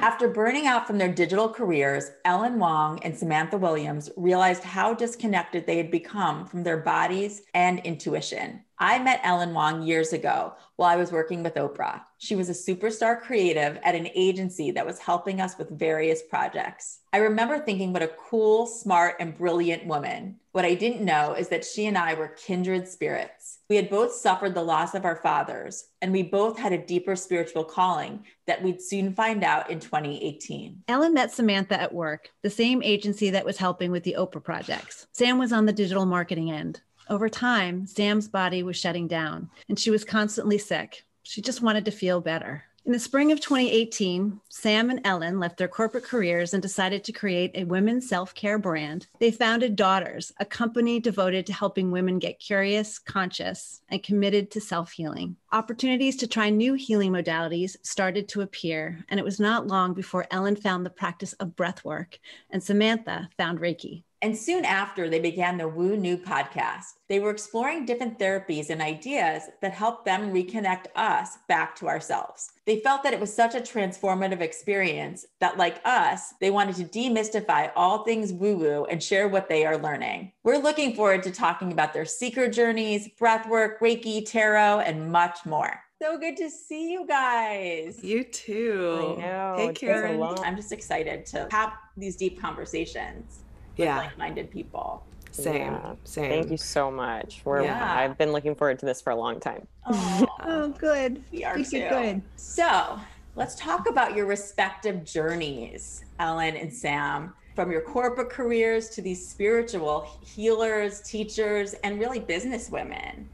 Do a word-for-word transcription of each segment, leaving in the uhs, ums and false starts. After burning out from their digital careers, Ellen Wong and Samantha Williams realized how disconnected they had become from their bodies and intuition. I met Ellen Wong years ago while I was working with Oprah. She was a superstar creative at an agency that was helping us with various projects. I remember thinking, what a cool, smart, and brilliant woman. What I didn't know is that she and I were kindred spirits. We had both suffered the loss of our fathers, and we both had a deeper spiritual calling that we'd soon find out in twenty eighteen. Ellen met Samantha at work, the same agency that was helping with the Oprah projects. Sam was on the digital marketing end. Over time, Sam's body was shutting down and she was constantly sick. She just wanted to feel better. In the spring of twenty eighteen, Sam and Ellen left their corporate careers and decided to create a women's self-care brand. They founded Daughters, a company devoted to helping women get curious, conscious, and committed to self-healing. Opportunities to try new healing modalities started to appear, and it was not long before Ellen found the practice of breathwork and Samantha found Reiki. And soon after, they began the Woo Knew podcast. They were exploring different therapies and ideas that helped them reconnect us back to ourselves. They felt that it was such a transformative experience that, like us, they wanted to demystify all things woo-woo and share what they are learning. We're looking forward to talking about their seeker journeys, breathwork, Reiki, tarot, and much more. So good to see you guys. You too. I know. Hey, Karen. I'm just excited to have these deep conversations. With yeah. like-minded people. Same, yeah. same. Thank you so much. We're, yeah. I've been looking forward to this for a long time. Oh, oh good. We are too. Good. So let's talk about your respective journeys, Ellen and Sam, from your corporate careers to these spiritual healers, teachers, and really business women.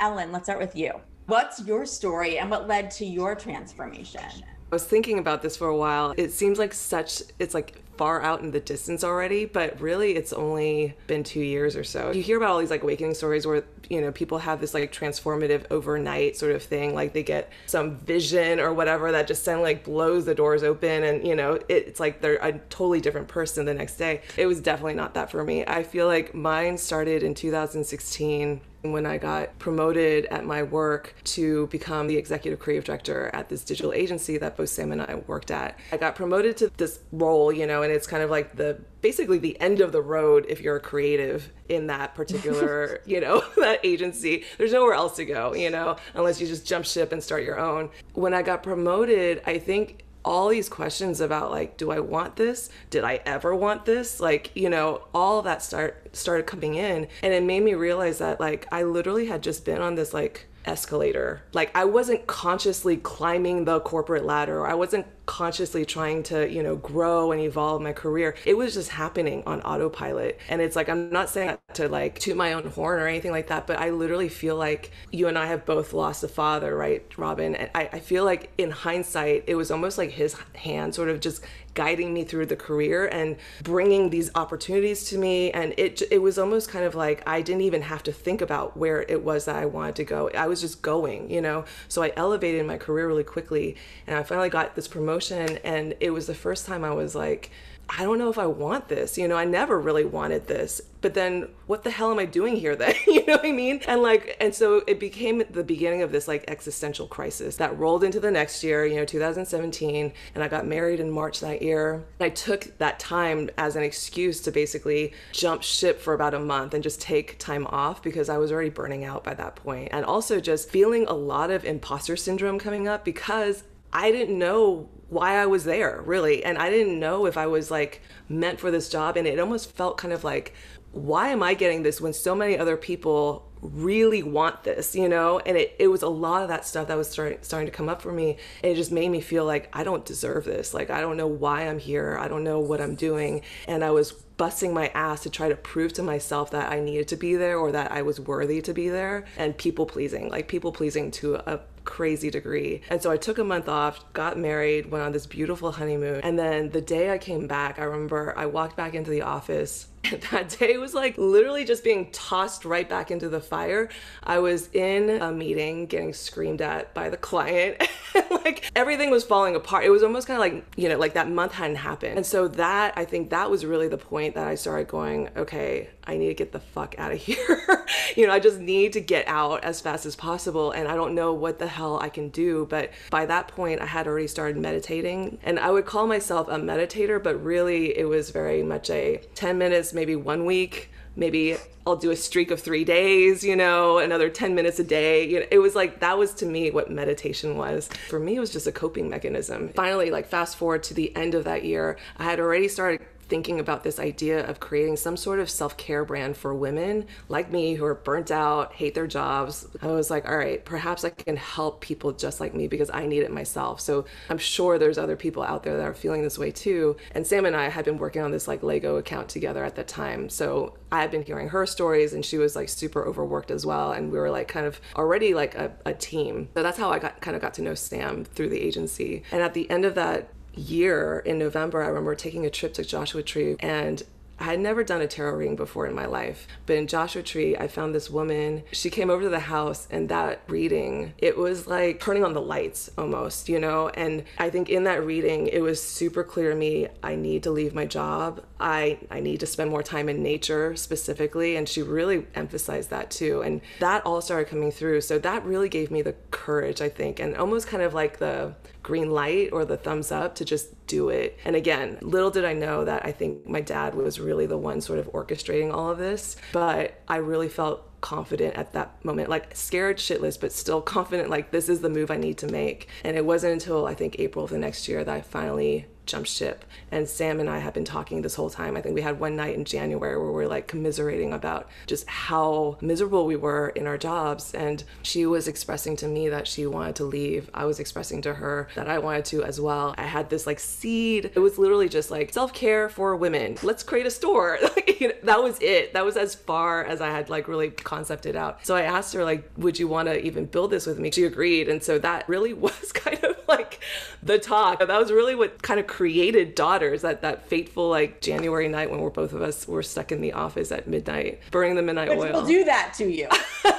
Ellen, let's start with you. What's your story and what led to your transformation? I was thinking about this for a while. It seems like such, it's like far out in the distance already, but really it's only been two years or so. You hear about all these like awakening stories where, you know, people have this like transformative overnight sort of thing, like they get some vision or whatever that just suddenly like blows the doors open and, you know, it, it's like they're a totally different person the next day. It was definitely not that for me. I feel like mine started in two thousand sixteen when I got promoted at my work to become the executive creative director at this digital agency that both Sam and I worked at. I got promoted to this role, you know, and it's kind of like the basically the end of the road if you're a creative in that particular, you know, that agency. There's nowhere else to go, you know, unless you just jump ship and start your own. When I got promoted, I think all these questions about like, do I want this? Did I ever want this? Like, you know, all that start started coming in, and it made me realize that like, I literally had just been on this like escalator. Like I wasn't consciously climbing the corporate ladder. I wasn't consciously trying to, you know, grow and evolve my career. It was just happening on autopilot. And it's like, I'm not saying that to like toot my own horn or anything like that, but I literally feel like you and I have both lost a father, right, Robyn? And I, I feel like in hindsight, it was almost like his hand sort of just guiding me through the career and bringing these opportunities to me. And it it was almost kind of like, I didn't even have to think about where it was that I wanted to go. I was just going, you know? So I elevated my career really quickly. And I finally got this promotion, and it was the first time I was like, I don't know if I want this, you know, I never really wanted this, but then what the hell am I doing here then? You know what I mean? And like, and so it became the beginning of this like existential crisis that rolled into the next year, you know, two thousand seventeen. And I got married in March that year. And I took that time as an excuse to basically jump ship for about a month and just take time off because I was already burning out by that point. And also just feeling a lot of imposter syndrome coming up because I didn't know why I was there, really. And I didn't know if I was like meant for this job. And it almost felt kind of like, why am I getting this when so many other people really want this, you know? And it, it was a lot of that stuff that was start, starting to come up for me. And it just made me feel like I don't deserve this. Like, I don't know why I'm here. I don't know what I'm doing. And I was busting my ass to try to prove to myself that I needed to be there or that I was worthy to be there. And people pleasing, like people pleasing to a crazy degree. And so I took a month off, got married, went on this beautiful honeymoon. And then the day I came back, I remember I walked back into the office. That day was like literally just being tossed right back into the fire. I was in a meeting getting screamed at by the client Like everything was falling apart. It was almost kind of like, you know, like that month hadn't happened. And so that, I think that was really the point that I started going, okay, I need to get the fuck out of here. You know, I just need to get out as fast as possible. And I don't know what the hell I can do. But by that point, I had already started meditating, and I would call myself a meditator, but really it was very much a ten minutes, maybe one week, maybe I'll do a streak of three days, you know, another ten minutes a day. You know, it was like, that was to me what meditation was. For me, it was just a coping mechanism. Finally, like fast forward to the end of that year, I had already started thinking about this idea of creating some sort of self-care brand for women like me who are burnt out, hate their jobs. I was like, all right, perhaps I can help people just like me because I need it myself. So I'm sure there's other people out there that are feeling this way too. And Sam and I had been working on this like Lego account together at that time. So I had been hearing her stories, and she was like super overworked as well. And we were like kind of already like a, a team. So that's how I got kind of got to know Sam through the agency. And at the end of that year in November, I remember taking a trip to Joshua Tree, and I had never done a tarot reading before in my life. But in Joshua Tree, I found this woman. She came over to the house, and that reading, it was like turning on the lights almost, you know? And I think in that reading, it was super clear to me, I need to leave my job. I, I need to spend more time in nature specifically. And she really emphasized that too. And that all started coming through. So that really gave me the courage, I think, and almost kind of like the green light or the thumbs up to just do it. And again, little did I know that I think my dad was really the one sort of orchestrating all of this, but I really felt confident at that moment, like scared shitless, but still confident, like this is the move I need to make. And it wasn't until I think April of the next year that I finally jump ship. And Sam and I have been talking this whole time. I think we had one night in January where we were like commiserating about just how miserable we were in our jobs. And she was expressing to me that she wanted to leave. I was expressing to her that I wanted to as well. I had this like seed. It was literally just like self-care for women. Let's create a store. Like, you know, that was it. That was as far as I had like really concepted out. So I asked her like, would you want to even build this with me? She agreed. And so that really was kind of like the talk. That was really what kind of created Daughters, that that fateful like January night when we're both of us were stuck in the office at midnight burning the midnight oil. People do that to you.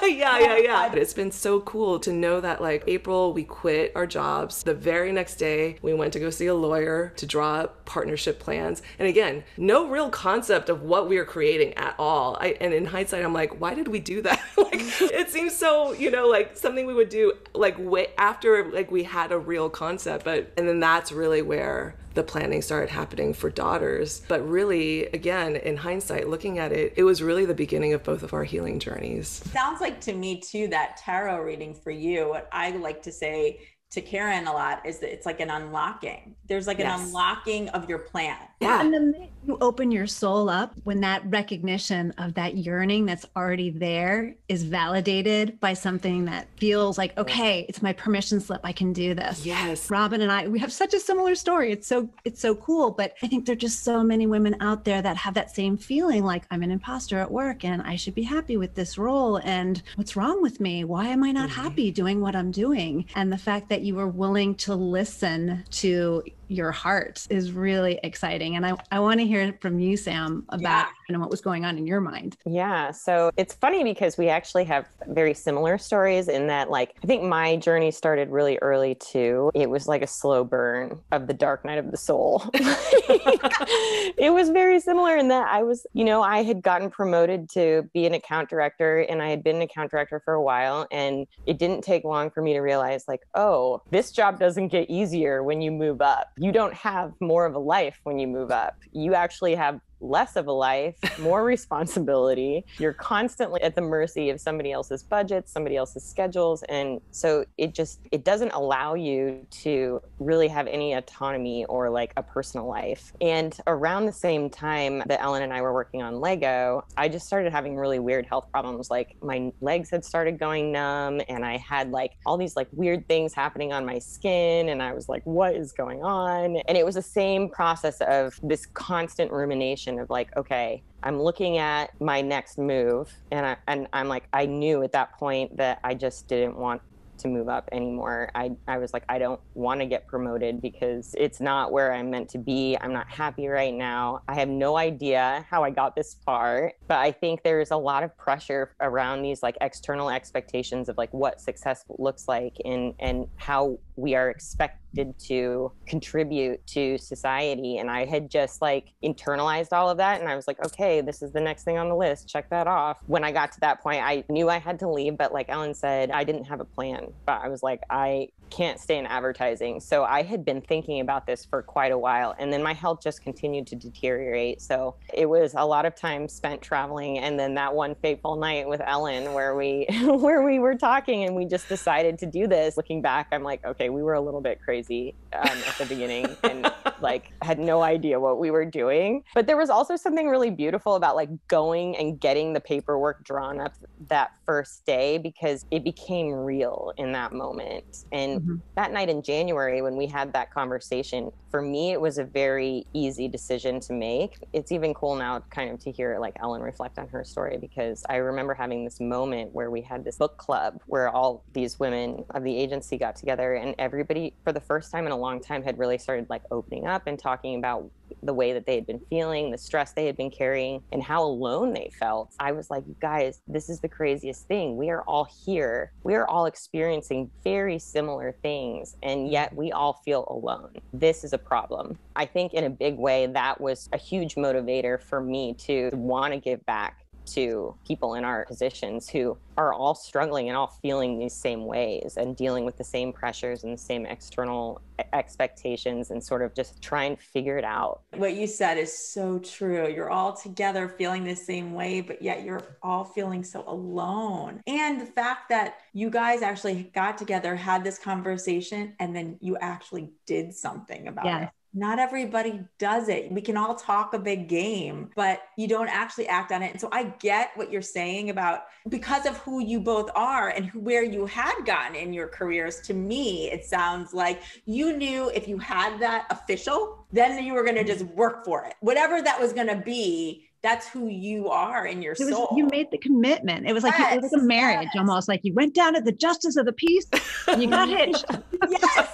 yeah, yeah, yeah. But it's been so cool to know that like April, we quit our jobs. The very next day, we went to go see a lawyer to draw up partnership plans. And again, no real concept of what we are creating at all. I, and in hindsight, I'm like, why did we do that? Like, it seems so, you know, like something we would do like way after like we had a real concept. But and then that's really where the planning started happening for Daughters. But really, again, in hindsight, looking at it, it was really the beginning of both of our healing journeys. Sounds like to me too, that tarot reading for you, what I like to say to Karen a lot is that it's like an unlocking. There's like an yes. unlocking of your plan. Yeah. And the minute you open your soul up, when that recognition of that yearning that's already there is validated by something that feels like, okay, it's my permission slip, I can do this. Yes. Robyn and I, we have such a similar story. It's so, it's so cool, but I think there are just so many women out there that have that same feeling like I'm an imposter at work and I should be happy with this role. And what's wrong with me? Why am I not mm-hmm. happy doing what I'm doing? And the fact that you were willing to listen to your heart is really exciting. And I, I want to hear from you, Sam, about yeah. you know, what was going on in your mind. Yeah. So it's funny because we actually have very similar stories in that, like, I think my journey started really early too. It was like a slow burn of the dark night of the soul. It was very similar in that I was, you know, I had gotten promoted to be an account director, and I had been an account director for a while. And it didn't take long for me to realize like, oh, this job doesn't get easier when you move up. You don't have more of a life when you move up. You actually have less of a life, more responsibility. You're constantly at the mercy of somebody else's budgets, somebody else's schedules. And so it just, it doesn't allow you to really have any autonomy or like a personal life. And around the same time that Ellen and I were working on Lego, I just started having really weird health problems. Like my legs had started going numb, and I had like all these like weird things happening on my skin. And I was like, what is going on? And it was the same process of this constant rumination of like, okay, I'm looking at my next move. And, I, and I'm like, I knew at that point that I just didn't want to move up anymore. I, I was like, I don't want to get promoted because it's not where I'm meant to be. I'm not happy right now. I have no idea how I got this far, but I think there's a lot of pressure around these like external expectations of like what success looks like and, and how we are expected to contribute to society. And I had just like internalized all of that. And I was like, okay, this is the next thing on the list. Check that off. When I got to that point, I knew I had to leave. But like Ellen said, I didn't have a plan. But I was like, I can't stay in advertising. So I had been thinking about this for quite a while. And then my health just continued to deteriorate. So it was a lot of time spent traveling. And then that one fateful night with Ellen where we, where we were talking and we just decided to do this. Looking back, I'm like, okay, we were a little bit crazy um, at the beginning and like had no idea what we were doing. But there was also something really beautiful about like going and getting the paperwork drawn up that first day because it became real in that moment. And mm-hmm. that night in January when we had that conversation, for me, it was a very easy decision to make. It's even cool now kind of to hear like Ellen reflect on her story because I remember having this moment where we had this book club where all these women of the agency got together and everybody for the first time in a long time had really started like opening up and talking about the way that they had been feeling, the stress they had been carrying, and how alone they felt. I was like, you guys, this is the craziest thing. We are all here. We are all experiencing very similar things, and yet we all feel alone. This is a problem. I think in a big way, that was a huge motivator for me to want to give back to people in our positions who are all struggling and all feeling these same ways and dealing with the same pressures and the same external expectations and sort of just try and figure it out. What you said is so true. You're all together feeling the same way, but yet you're all feeling so alone. And the fact that you guys actually got together, had this conversation, and then you actually did something about yeah. it. Not everybody does it. We can all talk a big game, but you don't actually act on it. And so I get what you're saying about because of who you both are and who, where you had gotten in your careers. To me, it sounds like you knew if you had that official, then you were going to just work for it. Whatever that was going to be, that's who you are in your it soul. Was, you made the commitment. It was like, yes, it was like a marriage yes. almost. Like you went down to the justice of the peace and you got hitched. Yes.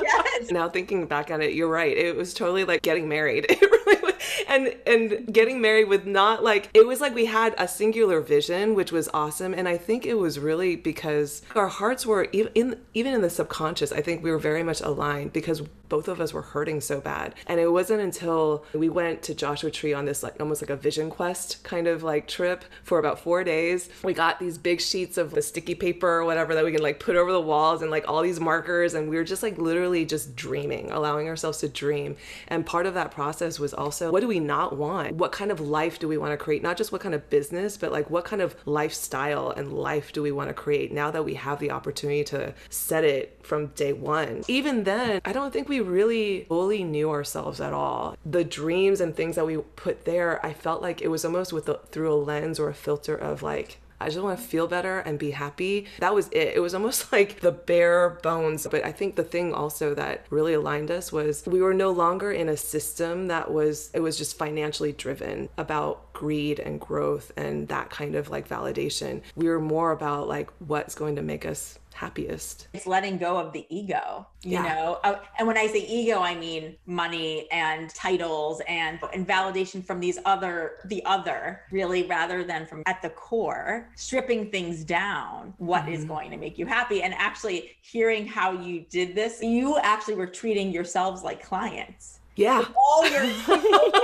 Yes. Now thinking back on it, you're right. It was totally like getting married. It really was. And, and getting married with not like, it was like we had a singular vision, which was awesome. And I think it was really because our hearts were even in, even in the subconscious, I think we were very much aligned because both of us were hurting so bad. And it wasn't until we went to Joshua Tree on this like almost like a vision quest kind of like trip for about four days. We got these big sheets of the sticky paper or whatever that we can like put over the walls and like all these markers. And we were just like literally just dreaming, allowing ourselves to dream. And part of that process was also, what do we not want? What kind of life do we want to create? Not just what kind of business, but like what kind of lifestyle and life do we want to create now that we have the opportunity to set it from day one? Even then, I don't think we really fully knew ourselves at all. The dreams and things that we put there, I felt like it was almost with the, through a lens or a filter of like, I just want to feel better and be happy. That was it. It was almost like the bare bones. But I think the thing also that really aligned us was we were no longer in a system that was, it was just financially driven about greed and growth and that kind of like validation. We were more about like what's going to make us happiest. It's letting go of the ego, you yeah. know? Uh, and when I say ego, I mean money and titles and, and validation from these other, the other, really, rather than from at the core, stripping things down, what mm-hmm. is going to make you happy. And actually hearing how you did this, you actually were treating yourselves like clients. Yeah. With all your,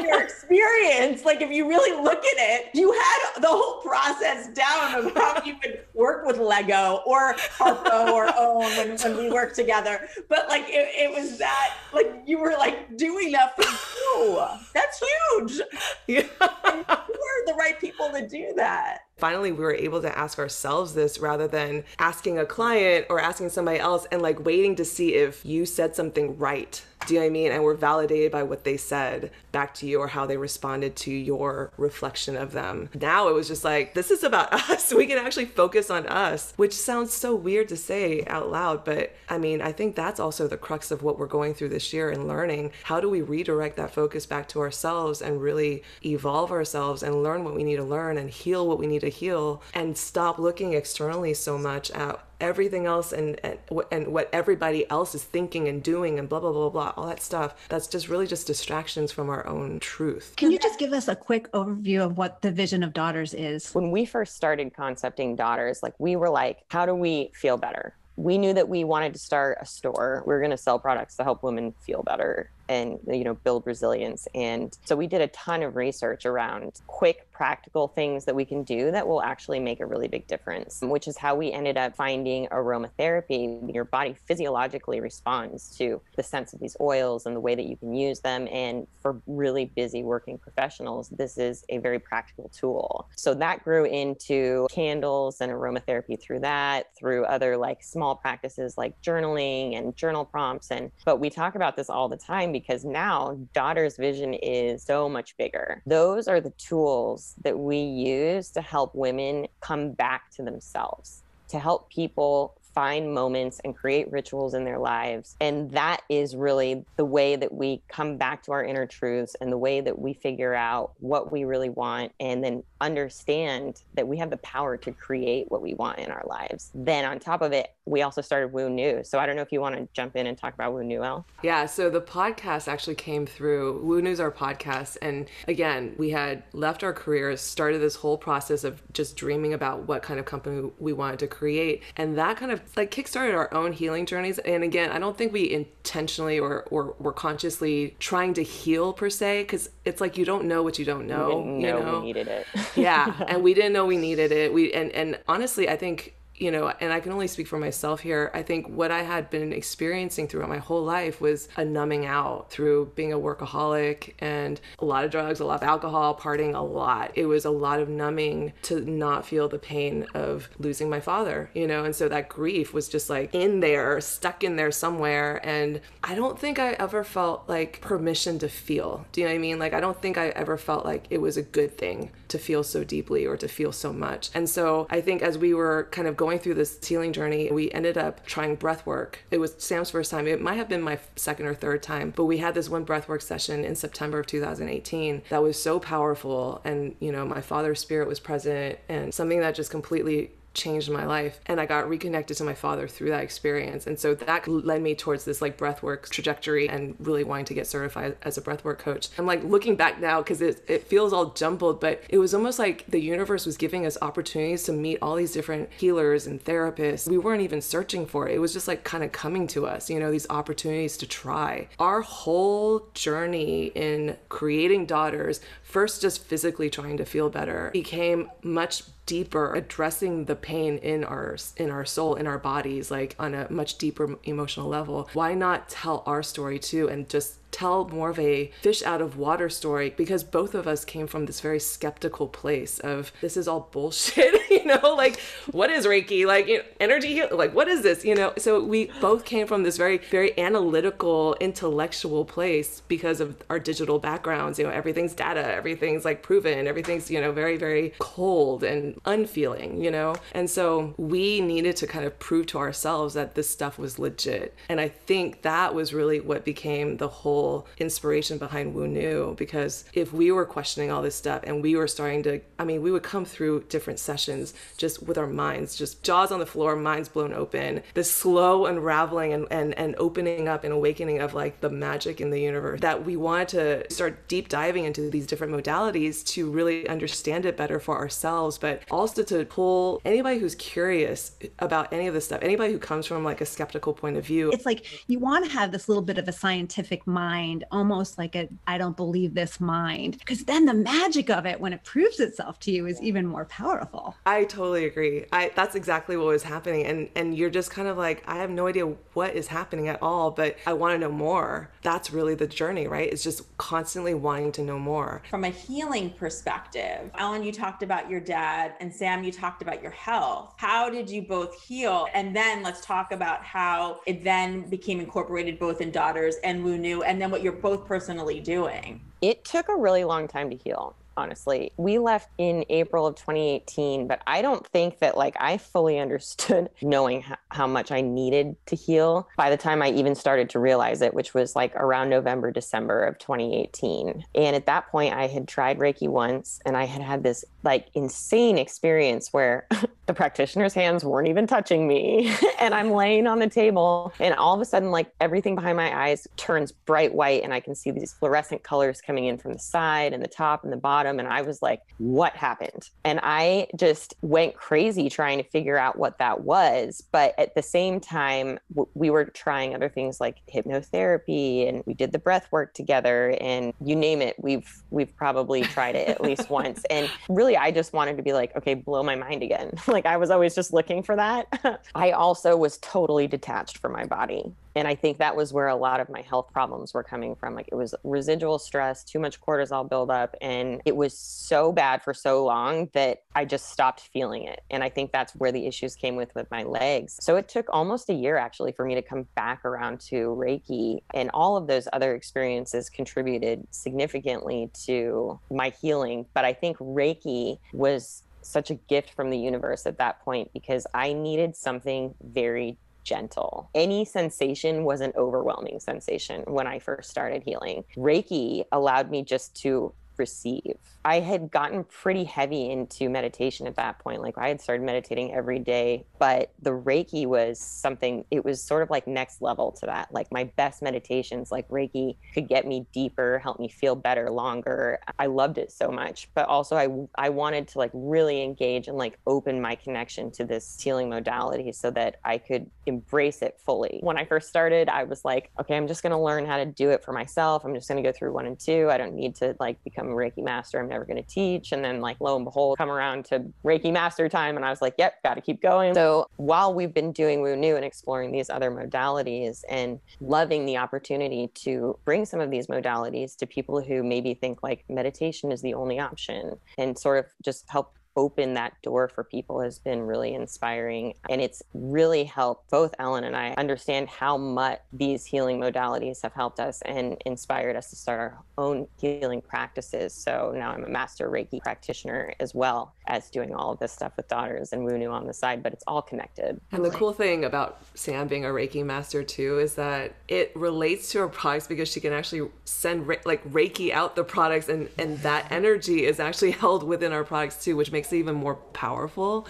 your experience. Like if you really look at it, you had the whole process down of how you would work with Lego or Harpo or OWN when, when we worked together. But like, it, it was that, like you were like doing that for you. That's huge. Yeah. And you were the right people to do that. Finally, we were able to ask ourselves this rather than asking a client or asking somebody else and like waiting to see if you said something right. Do you know what I mean? And we're validated by what they said back to you or how they responded to your reflection of them. Now it was just like, this is about us. We can actually focus on us, which sounds so weird to say out loud. But I mean, I think that's also the crux of what we're going through this year and learning. How do we redirect that focus back to ourselves and really evolve ourselves and learn what we need to learn and heal what we need to heal and stop looking externally so much at everything else and, and and what everybody else is thinking and doing and blah, blah, blah, blah, all that stuff. That's just really just distractions from our own truth. Can you just give us a quick overview of what the vision of Daughters is? When we first started concepting Daughters, like we were like, how do we feel better? we knew that we wanted to start a store. We were going to sell products to help women feel better and, you know, build resilience. And so we did a ton of research around quick, practical things that we can do that will actually make a really big difference, which is how we ended up finding aromatherapy. Your body physiologically responds to the sense of these oils and the way that you can use them. And for really busy working professionals, this is a very practical tool. So that grew into candles and aromatherapy through that, through other like small practices like journaling and journal prompts. And but we talk about this all the time because now Daughter's vision is so much bigger. Those are the tools that we use to help women come back to themselves, to help people find moments and create rituals in their lives. And that is really the way that we come back to our inner truths and the way that we figure out what we really want and then understand that we have the power to create what we want in our lives. Then on top of it, we also started Woo Knew. So I don't know if you want to jump in and talk about Woo Knew, Elle. Yeah, so the podcast actually came through. Woo Knew's our podcast. And again, we had left our careers, started this whole process of just dreaming about what kind of company we wanted to create. And that kind of like kickstarted our own healing journeys. And again, I don't think we intentionally or, or were consciously trying to heal per se, because it's like you don't know what you don't know. We didn't know, you know? We needed it. Yeah, and we didn't know we needed it. We and, and honestly, I think, you know, and I can only speak for myself here. I think what I had been experiencing throughout my whole life was a numbing out through being a workaholic and a lot of drugs, a lot of alcohol, partying a lot. It was a lot of numbing to not feel the pain of losing my father, you know? And so that grief was just like in there, stuck in there somewhere. And I don't think I ever felt like permission to feel. Do you know what I mean? Like, I don't think I ever felt like it was a good thing to feel so deeply or to feel so much. And so I think as we were kind of going Going through this healing journey, we ended up trying breath work. It was Sam's first time. It might have been my second or third time, but we had this one breath work session in September of two thousand eighteen that was so powerful. And, you know, my father's spirit was present and something that just completely changed my life. And I got reconnected to my father through that experience. And so that led me towards this like breathwork trajectory and really wanting to get certified as a breathwork coach. I'm like looking back now because it, it feels all jumbled, but it was almost like the universe was giving us opportunities to meet all these different healers and therapists. We weren't even searching for it. It was just like kind of coming to us, you know, these opportunities to try. Our whole journey in creating Daughters, first just physically trying to feel better, became much deeper, addressing the pain in our in our soul, in our bodies, like on a much deeper emotional level. Why not tell our story too and just tell more of a fish out of water story, because both of us came from this very skeptical place of this is all bullshit, you know, like what is Reiki, like you know, energy heal, like what is this, you know? So we both came from this very, very analytical, intellectual place because of our digital backgrounds, you know, everything's data, everything's like proven, everything's, you know, very, very cold and unfeeling, you know? And so we needed to kind of prove to ourselves that this stuff was legit. And I think that was really what became the whole inspiration behind Woo Knew, because if we were questioning all this stuff and we were starting to, I mean, we would come through different sessions just with our minds, just jaws on the floor, minds blown open, this slow unraveling and, and, and opening up and awakening of like the magic in the universe, that we wanted to start deep diving into these different modalities to really understand it better for ourselves, but also to pull anybody who's curious about any of this stuff, anybody who comes from like a skeptical point of view. It's like you want to have this little bit of a scientific mind. Mind, almost like a, I don't believe this mind, because then the magic of it when it proves itself to you is even more powerful. I totally agree. I, that's exactly what was happening. And, and you're just kind of like, I have no idea what is happening at all, but I want to know more. That's really the journey, right? It's just constantly wanting to know more. From a healing perspective, Ellen, you talked about your dad, and Sam, you talked about your health. How did you both heal? And then let's talk about how it then became incorporated both in Daughters and Woo Knew, and then what you're both personally doing. It took a really long time to heal, honestly. We left in April of twenty eighteen, but I don't think that like I fully understood knowing how, how much I needed to heal by the time I even started to realize it, which was like around November, December of twenty eighteen. And at that point I had tried Reiki once and I had had this like insane experience where the practitioner's hands weren't even touching me and I'm laying on the table and all of a sudden like everything behind my eyes turns bright white and I can see these fluorescent colors coming in from the side and the top and the bottom. And I was like, what happened? And I just went crazy trying to figure out what that was. But at the same time, w- we were trying other things like hypnotherapy and we did the breath work together and you name it, we've, we've probably tried it at least once. And really, I just wanted to be like, okay, blow my mind again. Like I was always just looking for that. I also was totally detached from my body. And I think that was where a lot of my health problems were coming from. Like it was residual stress, too much cortisol buildup. And it was so bad for so long that I just stopped feeling it. And I think that's where the issues came with, with my legs. So it took almost a year actually for me to come back around to Reiki, and all of those other experiences contributed significantly to my healing. But I think Reiki was such a gift from the universe at that point because I needed something very gentle. Any sensation was an overwhelming sensation when I first started healing. Reiki allowed me just to receive. I had gotten pretty heavy into meditation at that point. Like I had started meditating every day, but the Reiki was something, it was sort of like next level to that. Like my best meditations, like Reiki could get me deeper, help me feel better, longer. I loved it so much, but also I, I wanted to like really engage and like open my connection to this healing modality so that I could embrace it fully. When I first started, I was like, okay, I'm just going to learn how to do it for myself. I'm just going to go through one and two. I don't need to like become a Reiki master. I'm never going to teach. And then like, lo and behold, come around to Reiki master time. And I was like, yep, got to keep going. So while we've been doing Woo Knew and exploring these other modalities and loving the opportunity to bring some of these modalities to people who maybe think like meditation is the only option and sort of just help open that door for people has been really inspiring. And it's really helped both Ellen and I understand how much these healing modalities have helped us and inspired us to start our own healing practices. So now I'm a master Reiki practitioner as well as doing all of this stuff with Daughters and Woo Knew on the side, but it's all connected. And the cool thing about Sam being a Reiki master too is that it relates to her products because she can actually send re- like Reiki out the products and, and that energy is actually held within our products too, which makes even more powerful.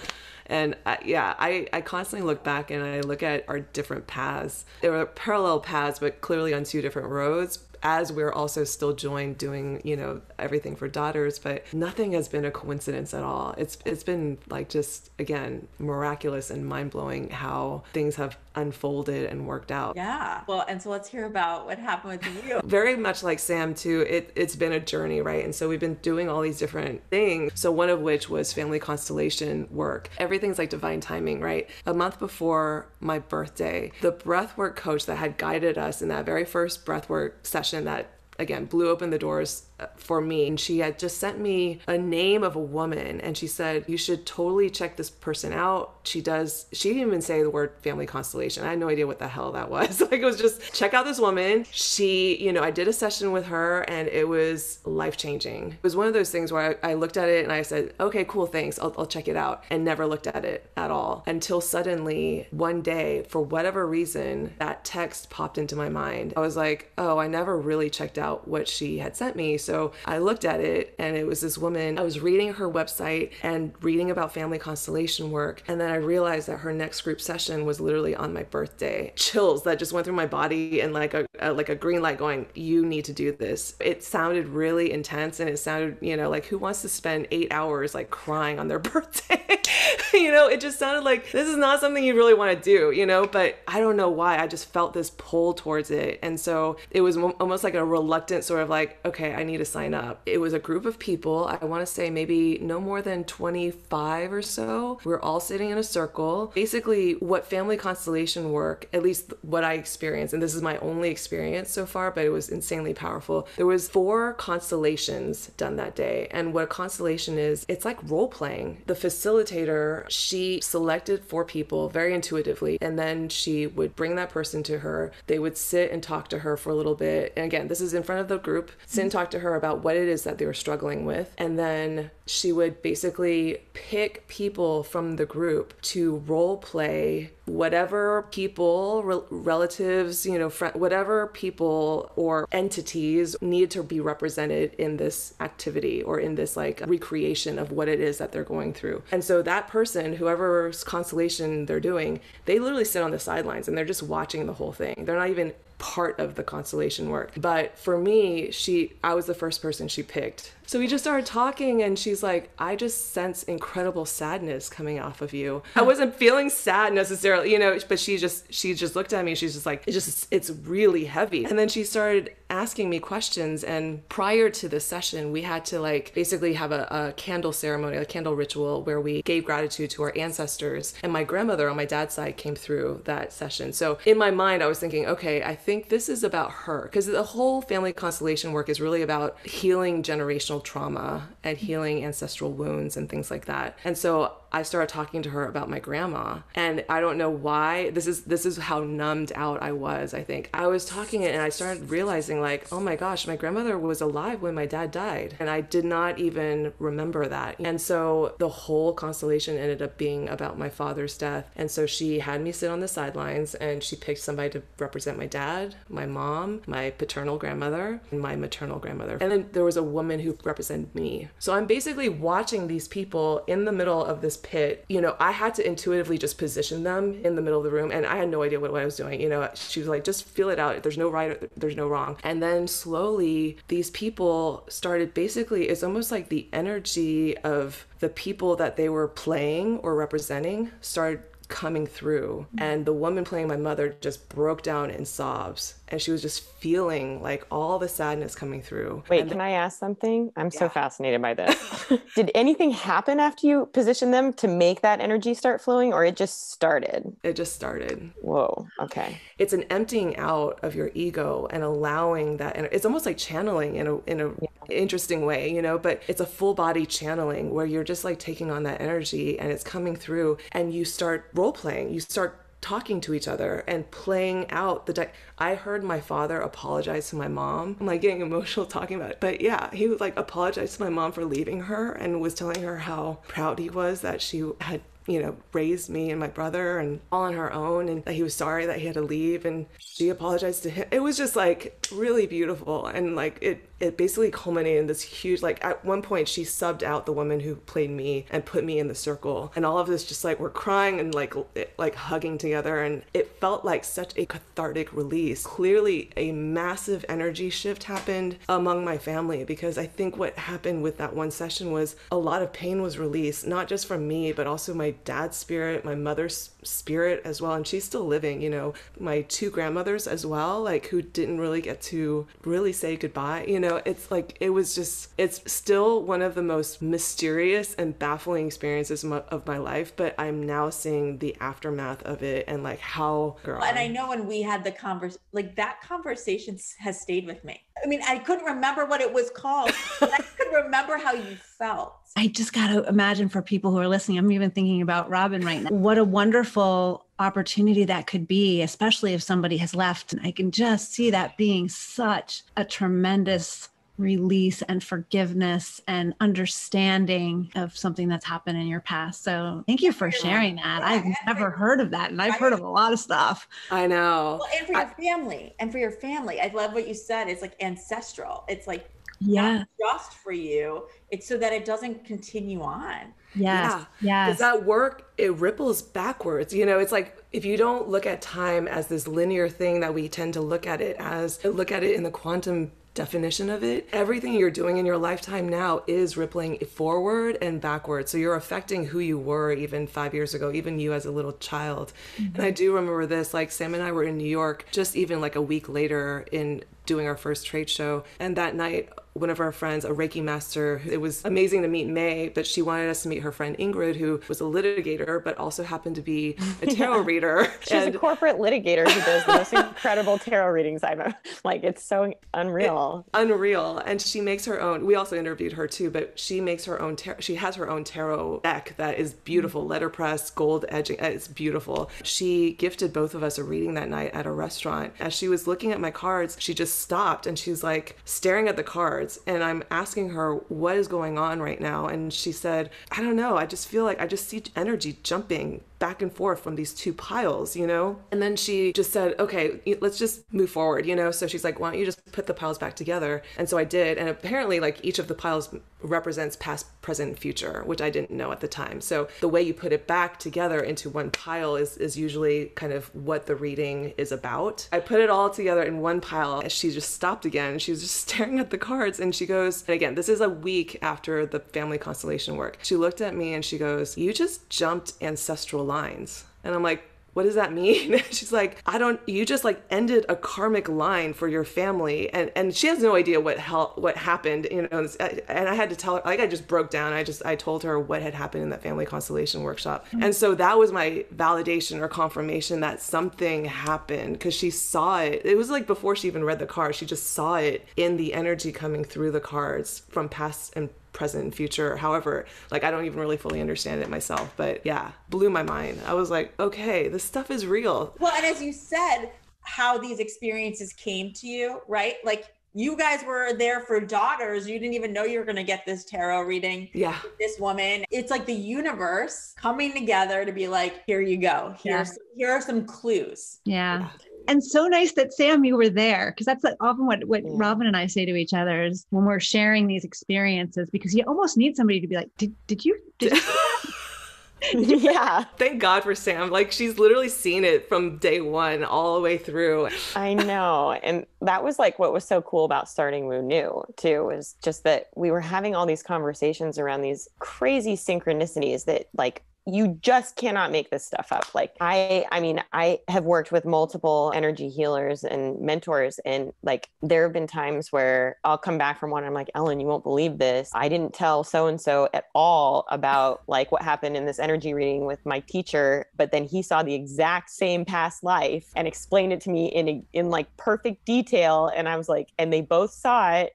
And I, yeah, I, I constantly look back and I look at our different paths. There were parallel paths, but clearly on two different roads, as we're also still joined doing, you know, everything for Daughters, but nothing has been a coincidence at all. It's it's been like just, again, miraculous and mind-blowing how things have unfolded and worked out. Yeah. Well, and so let's hear about what happened with you. Very much like Sam too, it, it's been a journey, right? And so we've been doing all these different things. So one of which was family constellation work. Everything's like divine timing, right? A month before my birthday, the breathwork coach that had guided us in that very first breathwork session that, again, blew open the doors for me. And she had just sent me a name of a woman and she said, you should totally check this person out. She does, she didn't even say the word family constellation. I had no idea what the hell that was. Like it was just check out this woman. She, you know, I did a session with her and it was life-changing. It was one of those things where I, I looked at it and I said, okay, cool, thanks. I'll, I'll check it out. And never looked at it at all until suddenly one day, for whatever reason, that text popped into my mind. I was like, oh, I never really checked out what she had sent me. So I looked at it and it was this woman. I was reading her website and reading about family constellation work. And then I realized that her next group session was literally on my birthday. Chills that just went through my body and like a, a like a green light going, you need to do this. It sounded really intense and it sounded, you know, like who wants to spend eight hours like crying on their birthday? You know, it just sounded like this is not something you really want to do, you know, but I don't know why. I just felt this pull towards it. And so it was mo- almost like a reluctant sort of like, okay, I need to sign up. It was a group of people. I want to say maybe no more than twenty-five or so. We're all sitting in a circle. Basically, what family constellation work, at least what I experienced, and this is my only experience so far, but it was insanely powerful. There was four constellations done that day. And what a constellation is, it's like role playing. The facilitator, she selected four people very intuitively, and then she would bring that person to her. They would sit and talk to her for a little bit. And again, this is in front of the group. Sit and talk to her her about what it is that they were struggling with. And then she would basically pick people from the group to role play whatever people, re- relatives, you know, friend, whatever people or entities need to be represented in this activity or in this like recreation of what it is that they're going through. And so that person, whoever's constellation they're doing, they literally sit on the sidelines and they're just watching the whole thing. They're not even part of the constellation work. But for me, she, I was the first person she picked. So we just started talking and she's like, I just sense incredible sadness coming off of you. I wasn't feeling sad necessarily, you know, but she just, she just looked at me. She's just like, it's just, it's really heavy. And then she started asking me questions. And prior to this session, we had to like basically have a, a candle ceremony, a candle ritual where we gave gratitude to our ancestors. And my grandmother on my dad's side came through that session. So in my mind, I was thinking, okay, I think this is about her, because the whole family constellation work is really about healing generational trauma and healing ancestral wounds and things like that. And so I started talking to her about my grandma, and I don't know why, this is this is how numbed out I was, I think. I was talking and I started realizing like, oh my gosh, my grandmother was alive when my dad died, and I did not even remember that. And so the whole constellation ended up being about my father's death. And so she had me sit on the sidelines and she picked somebody to represent my dad, my mom, my paternal grandmother, and my maternal grandmother. And then there was a woman who represented me. So I'm basically watching these people in the middle of this pit. You know, I had to intuitively just position them in the middle of the room, and I had no idea what, what I was doing. You know, she was like, just feel it out. There's no right or there's no wrong. And then slowly these people started basically, it's almost like the energy of the people that they were playing or representing started coming through. And the woman playing my mother just broke down in sobs. And she was just feeling like all the sadness coming through. Wait, then, can I ask something? I'm yeah. so fascinated by this. Did anything happen after you positioned them to make that energy start flowing, or it just started? It just started. Whoa. Okay. It's an emptying out of your ego and allowing that. And it's almost like channeling in a, in a yeah. interesting way, you know, but it's a full body channeling where you're just like taking on that energy and it's coming through, and you start role playing, you start talking to each other and playing out the deck. I heard my father apologize to my mom. I'm like getting emotional talking about it. But yeah, he was like apologized to my mom for leaving her and was telling her how proud he was that she had, you know, raised me and my brother and all on her own, and that he was sorry that he had to leave, and she apologized to him. It was just like really beautiful. And like it, it basically culminated in this huge, like at one point she subbed out the woman who played me and put me in the circle, and all of this just like we're crying and like, like hugging together. And it felt like such a cathartic release. Clearly a massive energy shift happened among my family, because I think what happened with that one session was a lot of pain was released, not just from me, but also my dad's spirit, my mother's spirit as well. And she's still living, you know, my two grandmothers as well, like who didn't really get to really say goodbye. You know, it's like, it was just, it's still one of the most mysterious and baffling experiences of my life, but I'm now seeing the aftermath of it and like how, girl. And I know when we had the conversation, like that conversation has stayed with me. I mean, I couldn't remember what it was called, but I could remember how you felt. I just got to imagine for people who are listening, I'm even thinking about Robyn right now. What a wonderful opportunity that could be, especially if somebody has left. And I can just see that being such a tremendous release and forgiveness and understanding of something that's happened in your past. So thank you for sharing that. I've never heard of that. And I've heard of a lot of stuff. I know. Well, and for your I, family and for your family, I love what you said. It's like ancestral. It's like, yeah, not just for you. It's so that it doesn't continue on. Yes, yeah. Because yes. that work, it ripples backwards. You know, it's like if you don't look at time as this linear thing that we tend to look at it as, look at it in the quantum definition of it, everything you're doing in your lifetime now is rippling forward and backwards. So you're affecting who you were even five years ago, even you as a little child. Mm-hmm. And I do remember this, like Sam and I were in New York just even like a week later in doing our first trade show. And that night, one of our friends, a Reiki master, it was amazing to meet May, but she wanted us to meet her friend Ingrid, who was a litigator, but also happened to be a tarot yeah. reader. She's and... a corporate litigator who does the most incredible tarot readings I've ever. Like, it's so unreal. unreal. Unreal. And she makes her own. We also interviewed her too, but she makes her own tarot. She has her own tarot deck that is beautiful. Letterpress, gold edging. It's beautiful. She gifted both of us a reading that night at a restaurant. As she was looking at my cards, she just stopped and she's like staring at the cards. And I'm asking her, what is going on right now? And she said, I don't know. I just feel like I just see energy jumping back and forth from these two piles, you know? And then she just said, okay, let's just move forward, you know? So she's like, why don't you just put the piles back together? And so I did. And apparently like each of the piles represents past, present, and future, which I didn't know at the time. So the way you put it back together into one pile is, is usually kind of what the reading is about. I put it all together in one pile and she just stopped again. She was just staring at the cards and she goes, and again, this is a week after the family constellation work. She looked at me and she goes, you just jumped ancestral lines. And I'm like, what does that mean? She's like, I don't, you just like ended a karmic line for your family. And and she has no idea what hell, what happened, you know, and I had to tell her, like, I just broke down. I just, I told her what had happened in that family constellation workshop. Mm-hmm. And so that was my validation or confirmation that something happened because she saw it. It was like before she even read the card, she just saw it in the energy coming through the cards from past and present and future. However, like, I don't even really fully understand it myself, but yeah, blew my mind. I was like, okay, this stuff is real. Well, and as you said, how these experiences came to you, right? Like, you guys were there for Daughters. You didn't even know you were going to get this tarot reading. Yeah. This woman. It's like the universe coming together to be like, here you go. Here's, yeah. Here are some clues. Yeah. yeah. And so nice that, Sam, you were there, because that's often what, what yeah. Robyn and I say to each other is when we're sharing these experiences, because you almost need somebody to be like, did, did you? Did you? Yeah. Thank God for Sam. Like, she's literally seen it from day one all the way through. I know. And that was like what was so cool about starting Woo Knew too, is just that we were having all these conversations around these crazy synchronicities that, like, you just cannot make this stuff up. Like, I, I mean, I have worked with multiple energy healers and mentors, and like, there have been times where I'll come back from one and I'm like, Ellen, you won't believe this. I didn't tell so-and-so at all about like what happened in this energy reading with my teacher, but then he saw the exact same past life and explained it to me in, a, in like perfect detail. And I was like, and they both saw it.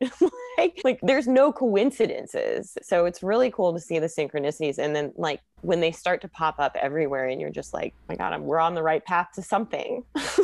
like, like there's no coincidences. So it's really cool to see the synchronicities. And then like, when they start to pop up everywhere and you're just like, oh my God, I'm, we're on the right path to something.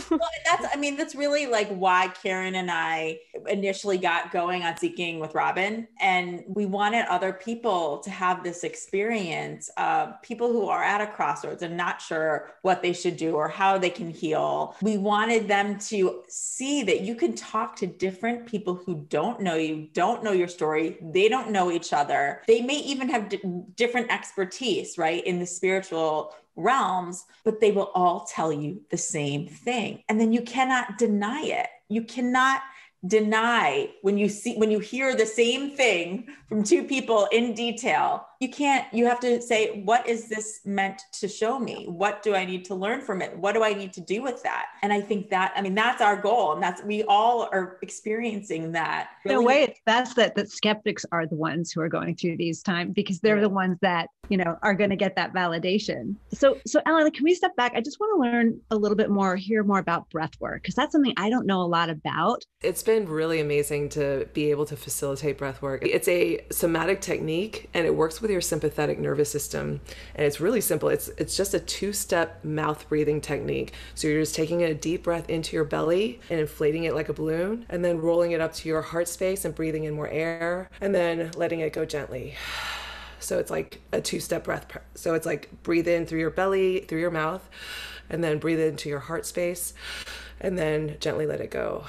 Well, that's, I mean, that's really like why Karen and I initially got going on Seeking with Robyn. And we wanted other people to have this experience of people who are at a crossroads and not sure what they should do or how they can heal. We wanted them to see that you can talk to different people who don't know you, don't know your story. They don't know each other. They may even have d- different expertise, right? In the spiritual realms, but they will all tell you the same thing. And then you cannot deny it. You cannot deny when you see, when you hear the same thing from two people in detail, you can't, you have to say, what is this meant to show me? What do I need to learn from it? What do I need to do with that? And I think that, I mean, that's our goal. And that's, we all are experiencing that. Really. In a way, it's best that, that skeptics are the ones who are going through these times, because they're the ones that, you know, are going to get that validation. So, so Ellen, can we step back? I just want to learn a little bit more, hear more about breath work, because that's something I don't know a lot about. It's been really amazing to be able to facilitate breath work. It's a somatic technique and it works with your sympathetic nervous system, and it's really simple. It's it's just a two-step mouth breathing technique. So you're just taking a deep breath into your belly and inflating it like a balloon, and then rolling it up to your heart space and breathing in more air, and then letting it go gently. So it's like a two-step breath. So it's like breathe in through your belly, through your mouth, and then breathe into your heart space, and then gently let it go.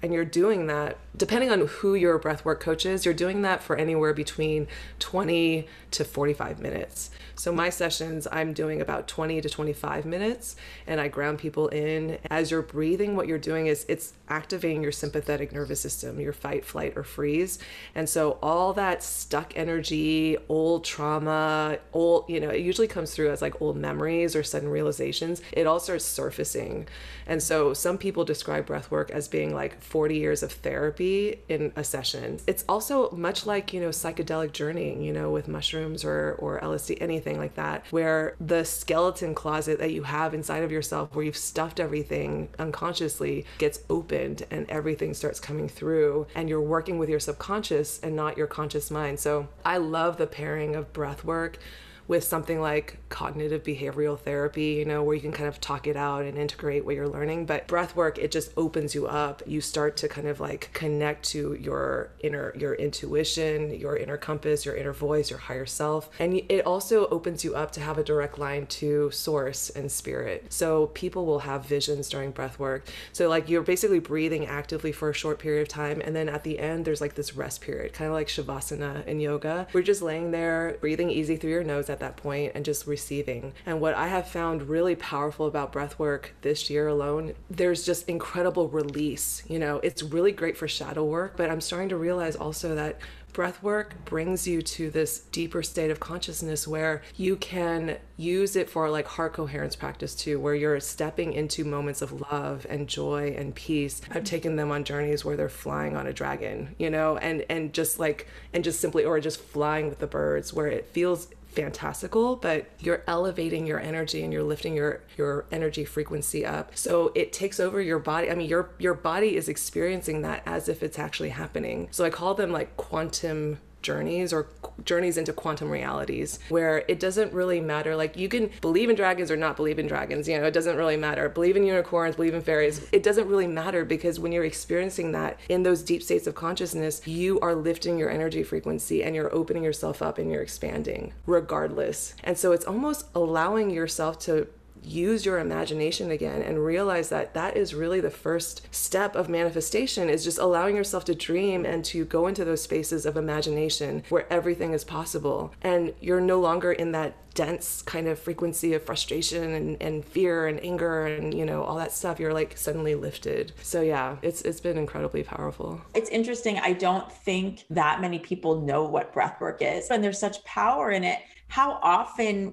And you're doing that, depending on who your breathwork coach is, you're doing that for anywhere between twenty to forty-five minutes. So my sessions, I'm doing about twenty to twenty-five minutes, and I ground people in. As you're breathing, what you're doing is it's activating your sympathetic nervous system, your fight, flight, or freeze. And so all that stuck energy, old trauma, old, you know, it usually comes through as like old memories or sudden realizations. It all starts surfacing. And so some people describe breathwork as being like forty years of therapy in a session. It's also much like, you know, psychedelic journeying, you know, with mushrooms or, or L S D, anything like that, where the skeleton closet that you have inside of yourself, where you've stuffed everything unconsciously, gets opened and everything starts coming through, and you're working with your subconscious and not your conscious mind. So I love the pairing of breath work with something like cognitive behavioral therapy, you know, where you can kind of talk it out and integrate what you're learning. But breath work, it just opens you up. You start to kind of like connect to your inner, your intuition, your inner compass, your inner voice, your higher self. And it also opens you up to have a direct line to source and spirit. So people will have visions during breath work. So like you're basically breathing actively for a short period of time. And then at the end, there's like this rest period, kind of like Shavasana in yoga. We're just laying there, breathing easy through your nose at that point and just receiving. And what I have found really powerful about breath work this year alone, there's just incredible release. You know, it's really great for shadow work, but I'm starting to realize also that breath work brings you to this deeper state of consciousness where you can use it for like heart coherence practice too, where you're stepping into moments of love and joy and peace. I've taken them on journeys where they're flying on a dragon, you know, and, and just like, and just simply, or just flying with the birds, where it feels fantastical, but you're elevating your energy and you're lifting your, your energy frequency up. So it takes over your body. I mean, your, your body is experiencing that as if it's actually happening. So I call them like quantum journeys or journeys into quantum realities, where it doesn't really matter. Like you can believe in dragons or not believe in dragons, you know, it doesn't really matter. Believe in unicorns, believe in fairies. It doesn't really matter, because when you're experiencing that in those deep states of consciousness, you are lifting your energy frequency and you're opening yourself up and you're expanding regardless. And so it's almost allowing yourself to use your imagination again and realize that that is really the first step of manifestation, is just allowing yourself to dream and to go into those spaces of imagination where everything is possible. And you're no longer in that dense kind of frequency of frustration and, and fear and anger and, you know, all that stuff. You're like suddenly lifted. So yeah, it's it's been incredibly powerful. It's interesting. I don't think that many people know what breath work is, and there's such power in it. How often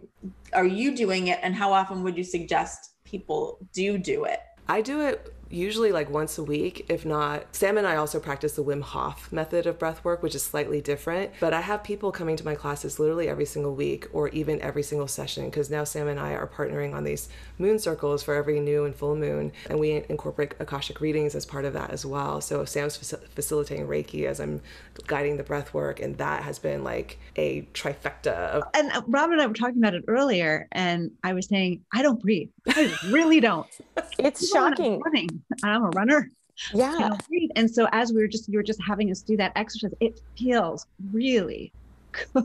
are you doing it, and how often would you suggest people do do it? I do it usually like once a week, if not. Sam and I also practice the Wim Hof method of breath work, which is slightly different, but I have people coming to my classes literally every single week, or even every single session, because now Sam and I are partnering on these moon circles for every new and full moon, and we incorporate Akashic readings as part of that as well. So Sam's fac facilitating Reiki as I'm guiding the breath work, and that has been like a trifecta of... And uh, Robyn and I were talking about it earlier, and I was saying, I don't breathe. I really don't. It's shocking. I'm a runner. Yeah. And so as we were just, you were just having us do that exercise, it feels really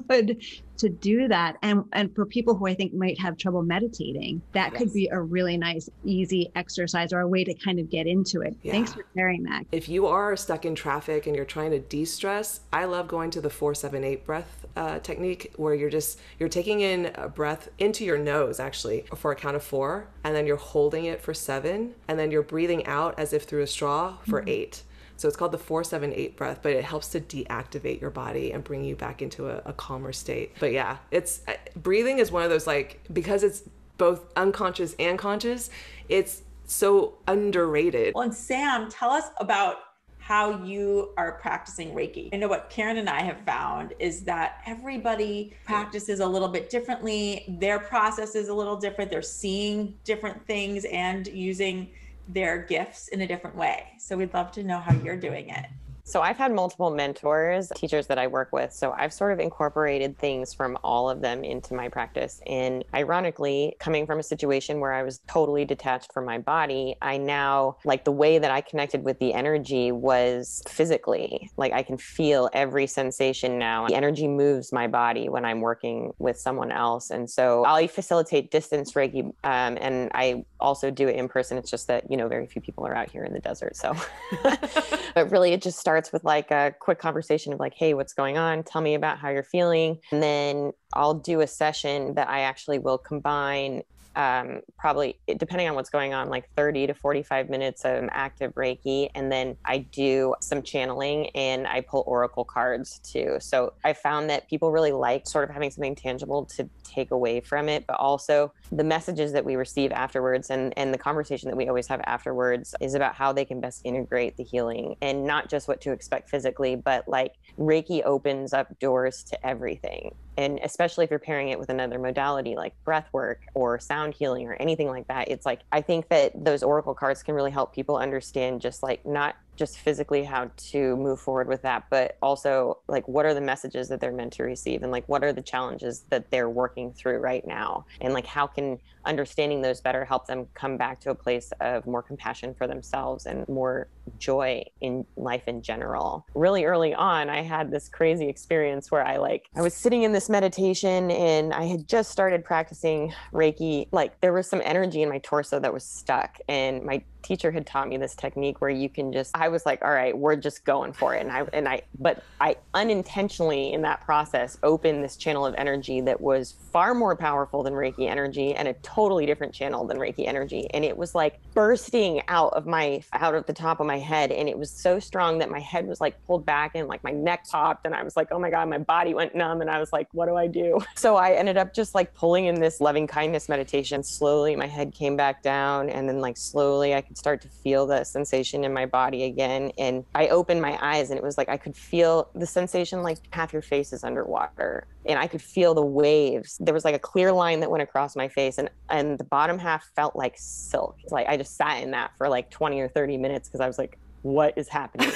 good to do that. And, and for people who I think might have trouble meditating, that yes. could be a really nice, easy exercise or a way to kind of get into it. Yeah. Thanks for sharing that. If you are stuck in traffic and you're trying to de-stress, I love going to the four, seven, eight breath uh, technique, where you're just, you're taking in a breath into your nose actually for a count of four, and then you're holding it for seven, and then you're breathing out as if through a straw for mm-hmm. eight. So it's called the four, seven, eight breath, but it helps to deactivate your body and bring you back into a, a calmer state. But yeah, it's breathing is one of those, like, because it's both unconscious and conscious, it's so underrated. Well, and Sam, tell us about how you are practicing Reiki. I know what Karen and I have found is that everybody practices a little bit differently. Their process is a little different. They're seeing different things and using their gifts in a different way. So we'd love to know how you're doing it. So I've had multiple mentors, teachers that I work with. So I've sort of incorporated things from all of them into my practice. And ironically, coming from a situation where I was totally detached from my body, I now, like the way that I connected with the energy was physically. Like I can feel every sensation now. The energy moves my body when I'm working with someone else. And so I facilitate distance Reiki. Um, and I also do it in person. It's just that, you know, very few people are out here in the desert. So, but really it just starts with like a quick conversation of like, hey, what's going on? Tell me about how you're feeling. And then I'll do a session that I actually will combine um, probably, depending on what's going on, like thirty to forty-five minutes of active Reiki. And then I do some channeling and I pull oracle cards too. So I found that people really like sort of having something tangible to take away from it, but also the messages that we receive afterwards and, and the conversation that we always have afterwards is about how they can best integrate the healing and not just what to expect physically, but like Reiki opens up doors to everything. And especially if you're pairing it with another modality like breath work or sound healing or anything like that, it's like, I think that those oracle cards can really help people understand just like not just physically how to move forward with that, but also like what are the messages that they're meant to receive and like what are the challenges that they're working through right now, and like how can understanding those better help them come back to a place of more compassion for themselves and more joy in life in general. Really early on, I had this crazy experience where I like I was sitting in this meditation and I had just started practicing Reiki. Like there was some energy in my torso that was stuck, and my teacher had taught me this technique where you can just, I was like, all right, we're just going for it. And I, and I, but I unintentionally in that process opened this channel of energy that was far more powerful than Reiki energy and a totally different channel than Reiki energy. And it was like bursting out of my, out of the top of my head. And it was so strong that my head was like pulled back and like my neck popped. And I was like, oh my God, my body went numb. And I was like, what do I do? So I ended up just like pulling in this loving kindness meditation. Slowly my head came back down, and then like slowly I could start to feel the sensation in my body again. And I opened my eyes and it was like I could feel the sensation like half your face is underwater, and I could feel the waves. There was like a clear line that went across my face, and and the bottom half felt like silk. Like I just sat in that for like twenty or thirty minutes because I was like, what is happening?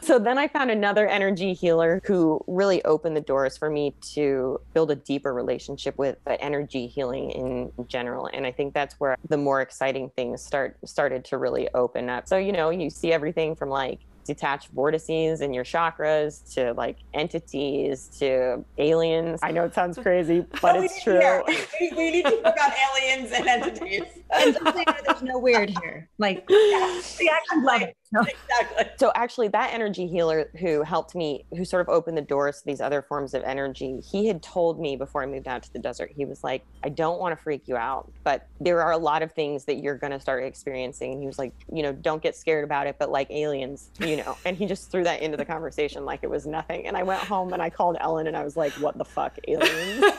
So then I found another energy healer who really opened the doors for me to build a deeper relationship with energy healing in general. And I think that's where the more exciting things start started to really open up. So, you know, you see everything from like detached vortices in your chakras to like entities to aliens. I know it sounds crazy, but oh, it's true. Yeah. We, we need to talk about aliens and entities. And there's no weird here. Like, yeah, the action light. No. Exactly. So actually that energy healer who helped me, who sort of opened the doors to these other forms of energy, he had told me before I moved out to the desert, he was like, I don't want to freak you out, but there are a lot of things that you're going to start experiencing. And he was like, you know, don't get scared about it, but like aliens, you know, and he just threw that into the conversation like it was nothing. And I went home and I called Ellen and I was like, what the fuck, aliens?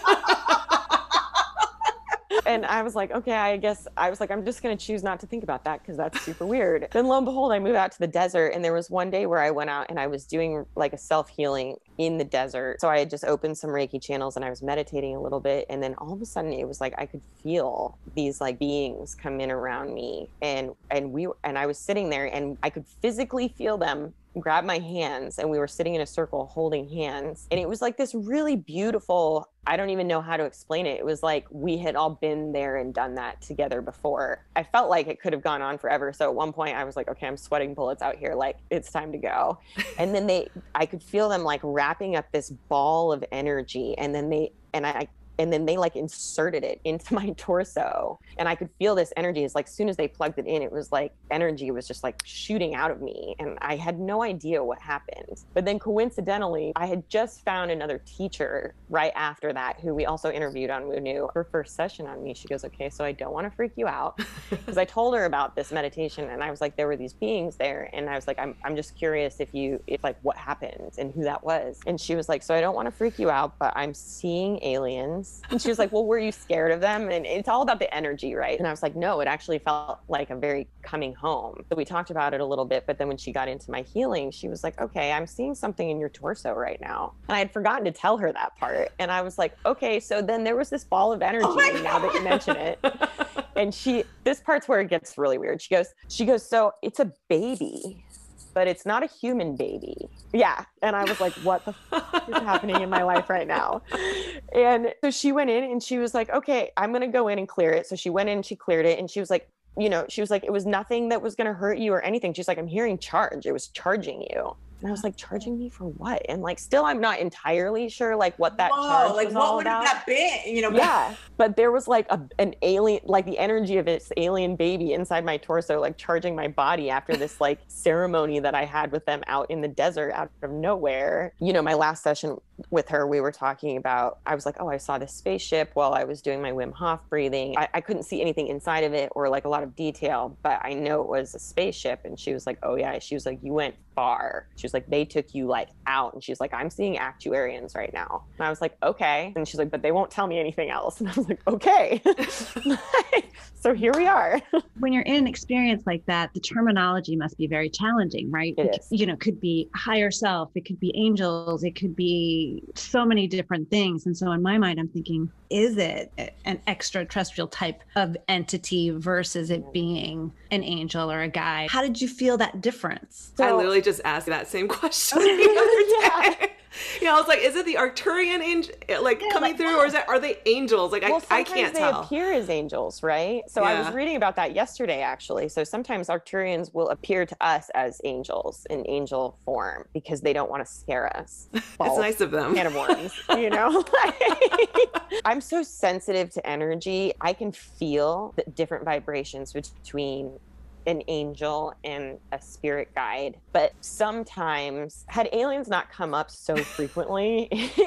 And I was like, okay, I guess I was like, I'm just going to choose not to think about that because that's super weird. Then lo and behold, I moved out to the desert. And there was one day where I went out and I was doing like a self-healing in the desert. So I had just opened some Reiki channels and I was meditating a little bit. And then all of a sudden it was like, I could feel these like beings come in around me. And, and we, and I was sitting there and I could physically feel them grab my hands, and we were sitting in a circle holding hands. And it was like this really beautiful, I don't even know how to explain it. It was like we had all been there and done that together before. I felt like it could have gone on forever. So at one point I was like, okay, I'm sweating bullets out here. Like it's time to go. And then they, I could feel them like wrapping up this ball of energy. And then they, and I, and then they like inserted it into my torso. And I could feel this energy. It's like, as soon as they plugged it in, it was like energy was just like shooting out of me. And I had no idea what happened. But then coincidentally, I had just found another teacher right after that, who we also interviewed on Woo Knew. Her first session on me, she goes, okay, so I don't want to freak you out. Because I told her about this meditation and I was like, there were these beings there. And I was like, I'm, I'm just curious if you, if like what happened and who that was. And she was like, so I don't want to freak you out, but I'm seeing aliens. And she was like, well, were you scared of them? And it's all about the energy, right? And I was like, no, it actually felt like a very coming home. So we talked about it a little bit, but then when she got into my healing, she was like, okay, I'm seeing something in your torso right now. And I had forgotten to tell her that part. And I was like, okay, so then there was this ball of energy. Oh now that you mention it. And she, this part's where it gets really weird. She goes, she goes, so it's a baby, but it's not a human baby. Yeah. And I was like, what the fuck is happening in my life right now? And so she went in and she was like, okay, I'm going to go in and clear it. So she went in and she cleared it. And she was like, you know, she was like, it was nothing that was going to hurt you or anything. She's like, I'm hearing charge. It was charging you. And I was like, charging me for what? And like, still, I'm not entirely sure like what that Whoa, charge like, was what all would about. That been? You know, yeah. But there was like a, an alien, like the energy of this alien baby inside my torso, like charging my body after this like ceremony that I had with them out in the desert, out of nowhere. You know, my last session with her, we were talking about, I was like, oh, I saw this spaceship while I was doing my Wim Hof breathing. I, I couldn't see anything inside of it or like a lot of detail, but I know it was a spaceship. And she was like, oh yeah. She was like, you went far. She was like, they took you like out. And she's like, I'm seeing Actuarians right now. And I was like, okay. And she's like, but they won't tell me anything else. And I was like, okay. So here we are. When you're in an experience like that, the terminology must be very challenging, right? It is. You know, it could be higher self, it could be angels, it could be so many different things. And so in my mind, I'm thinking, is it an extraterrestrial type of entity versus it being an angel or a guide? How did you feel that difference? So, I literally just asked that same question. Yeah. Yeah, I was like, is it the Arcturian angel like yeah, coming like, through, or is that are they angels? Like well, I, I can't they tell. They appear as angels, right? So yeah. I was reading about that yesterday, actually. So sometimes Arcturians will appear to us as angels in angel form because they don't want to scare us. It's nice of them. Can of worms, you know. I'm so sensitive to energy. I can feel the different vibrations between an angel and a spirit guide. But sometimes, had aliens not come up so frequently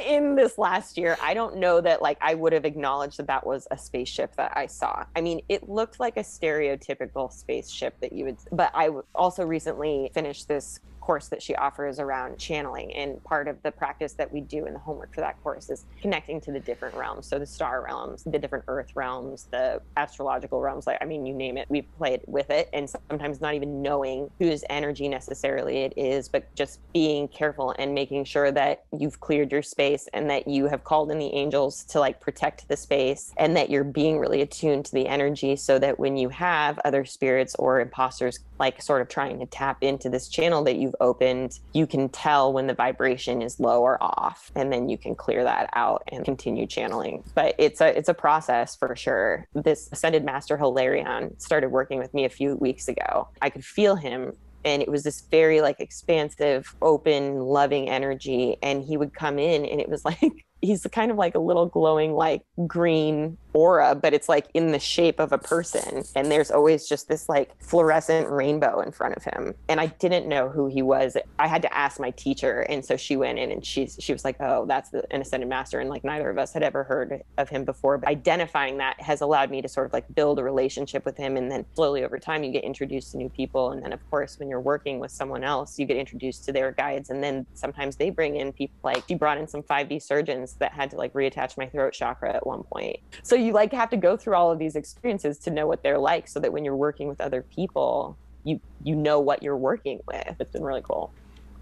in this last year, I don't know that like I would have acknowledged that that was a spaceship that I saw. I mean, it looked like a stereotypical spaceship that you would, but I also recently finished this course that she offers around channeling. And part of the practice that we do in the homework for that course is connecting to the different realms. So the star realms, the different earth realms, the astrological realms, like, I mean, you name it, we've played with it. And sometimes not even knowing whose energy necessarily it is, but just being careful and making sure that you've cleared your space and that you have called in the angels to like protect the space and that you're being really attuned to the energy so that when you have other spirits or imposters, like sort of trying to tap into this channel that you've opened, you can tell when the vibration is low or off, and then you can clear that out and continue channeling. But it's a it's a process for sure. This ascended master Hilarion started working with me a few weeks ago. I could feel him, and it was this very like expansive, open, loving energy. And he would come in, and it was like he's kind of like a little glowing like green aura, but it's like in the shape of a person. And there's always just this like fluorescent rainbow in front of him. And I didn't know who he was. I had to ask my teacher. And so she went in and she, she was like, oh, that's the, an ascended master. And like neither of us had ever heard of him before. But identifying that has allowed me to sort of like build a relationship with him. And then slowly over time, you get introduced to new people. And then of course, when you're working with someone else, you get introduced to their guides. And then sometimes they bring in people like, she brought in some five D surgeons that had to like reattach my throat chakra at one point. So you like have to go through all of these experiences to know what they're like so that when you're working with other people, you you know what you're working with. It's been really cool.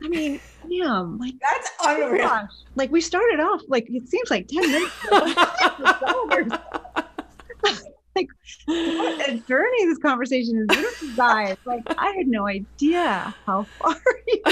I mean, yeah, like that's unreal. Gosh. Like we started off like it seems like ten minutes ago. Like what a journey this conversation is. This is guys. Like I had no idea how far you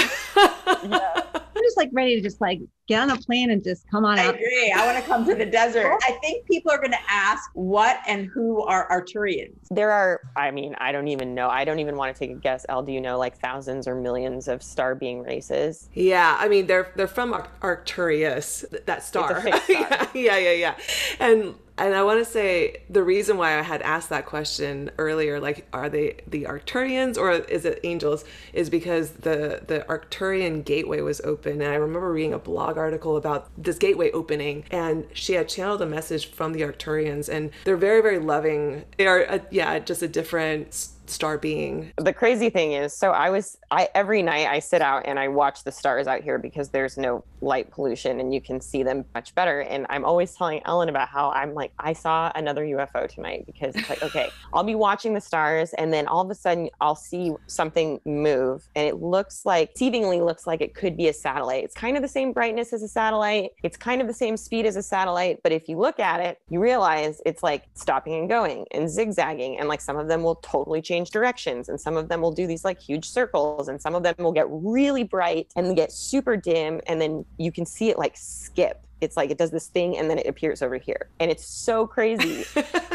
yeah. I'm just like ready to just like get on a plane and just come on out. I agree. I want to come to the desert. I think people are going to ask what and who are Arcturians. There are, I mean, I don't even know. I don't even want to take a guess. Elle, do you know like thousands or millions of star being races? Yeah. I mean, they're they're from Ar- Arcturus, that star. It's a fixed star. yeah, yeah, yeah, yeah. And And I want to say the reason why I had asked that question earlier, like, are they the Arcturians or is it angels, is because the, the Arcturian gateway was open. And I remember reading a blog article about this gateway opening, and she had channeled a message from the Arcturians, and they're very, very loving. They are, a, yeah, just a different star being. The crazy thing is, so I was, I every night I sit out and I watch the stars out here because there's no light pollution and you can see them much better. And I'm always telling Ellen about how I'm like, I saw another U F O tonight, because it's like, okay, I'll be watching the stars and then all of a sudden I'll see something move and it looks like, seemingly looks like it could be a satellite. It's kind of the same brightness as a satellite. It's kind of the same speed as a satellite. But if you look at it, you realize it's like stopping and going and zigzagging. And like some of them will totally change directions, and some of them will do these like huge circles, and some of them will get really bright and get super dim, and then you can see it like skip. It's like it does this thing and then it appears over here, and it's so crazy.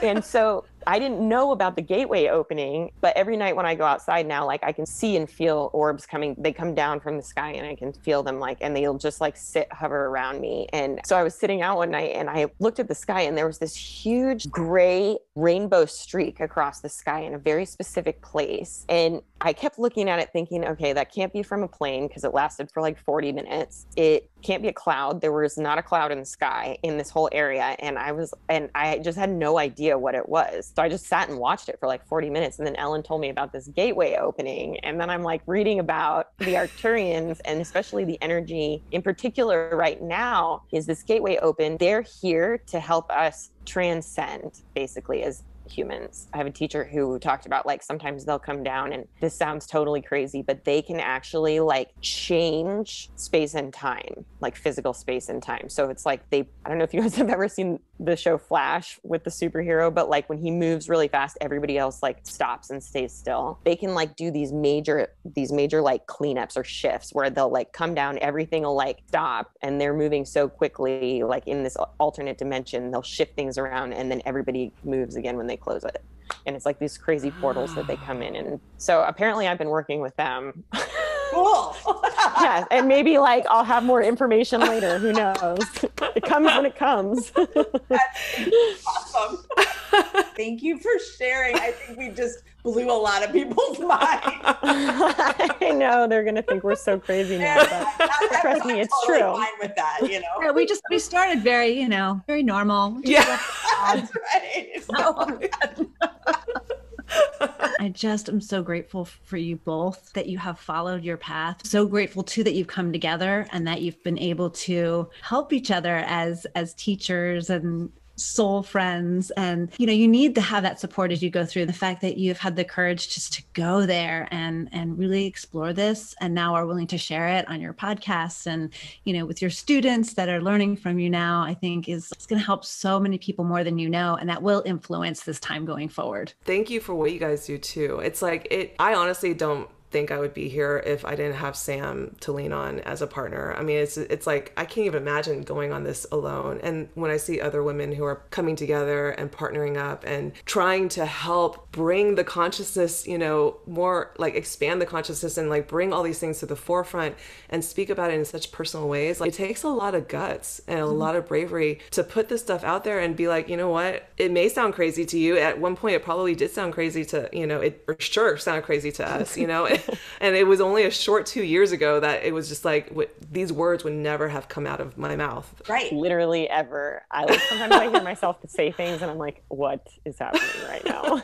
And so I didn't know about the gateway opening, but every night when I go outside now, like I can see and feel orbs coming, they come down from the sky and I can feel them like, and they'll just like sit, hover around me. And so I was sitting out one night and I looked at the sky and there was this huge gray rainbow streak across the sky in a very specific place. And I kept looking at it thinking, okay, that can't be from a plane because it lasted for like forty minutes. It can't be a cloud. There was not a cloud in the sky in this whole area. And I was, and I just had no idea what it was. So I just sat and watched it for like forty minutes. And then Ellen told me about this gateway opening. And then I'm like reading about the Arcturians and especially the energy in particular right now is this gateway open. They're here to help us transcend basically as humans. I have a teacher who talked about like sometimes they'll come down and this sounds totally crazy, but they can actually like change space and time, like physical space and time. So it's like they, I don't know if you guys have ever seen the show Flash with the superhero, but like when he moves really fast, everybody else like stops and stays still. They can like do these major, these major like cleanups or shifts where they'll like come down, everything will like stop and they're moving so quickly, like in this alternate dimension, they'll shift things around and then everybody moves again when they close it. And it's like these crazy portals that they come in. And so apparently I've been working with them. Cool. Yes, and maybe like I'll have more information later. Who knows? It comes when it comes. That's awesome. Thank you for sharing. I think we just blew a lot of people's minds. I know they're gonna think we're so crazy now. But yeah, trust me, it's totally true. Fine with that, you know. Yeah, we just we started very, you know, very normal. Yeah, that's right. Oh, I just am so grateful for you both that you have followed your path. So grateful too that you've come together and that you've been able to help each other as as teachers and soul friends. And, you know, you need to have that support as you go through. The fact that you've had the courage just to go there and, and really explore this and now are willing to share it on your podcasts and, you know, with your students that are learning from you now, I think is it's going to help so many people more than you know. And that will influence this time going forward. Thank you for what you guys do too. It's like, it, I honestly don't think I would be here if I didn't have Sam to lean on as a partner. I mean, it's it's like, I can't even imagine going on this alone. And when I see other women who are coming together and partnering up and trying to help bring the consciousness, you know, more like expand the consciousness and like bring all these things to the forefront and speak about it in such personal ways, like it takes a lot of guts and a mm-hmm. lot of bravery to put this stuff out there and be like, you know what, it may sound crazy to you. At one point, it probably did sound crazy to, you know, it for sure sounded crazy to us, you know? And it was only a short two years ago that it was just like, w these words would never have come out of my mouth. Right. Literally ever. I like, sometimes I hear myself say things and I'm like, what is happening right now?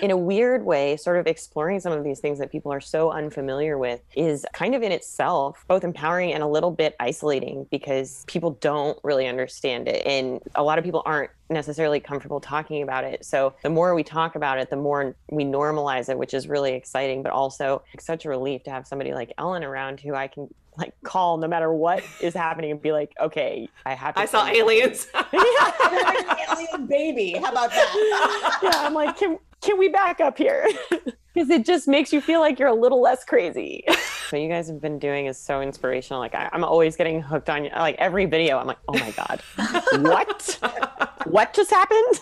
In a weird way, sort of exploring some of these things that people are so unfamiliar with is kind of in itself both empowering and a little bit isolating because people don't really understand it. And a lot of people aren't necessarily comfortable talking about it. So the more we talk about it, the more we normalize it, which is really exciting, but also it's such a relief to have somebody like Ellen around who I can like call no matter what is happening and be like, okay, I have to. I saw aliens. Yeah. An alien baby. How about that? Yeah, I'm like, can, can we back up here? Because it just makes you feel like you're a little less crazy. What you guys have been doing is so inspirational. Like I, I'm always getting hooked on like every video. I'm like, oh my God, what? What just happened?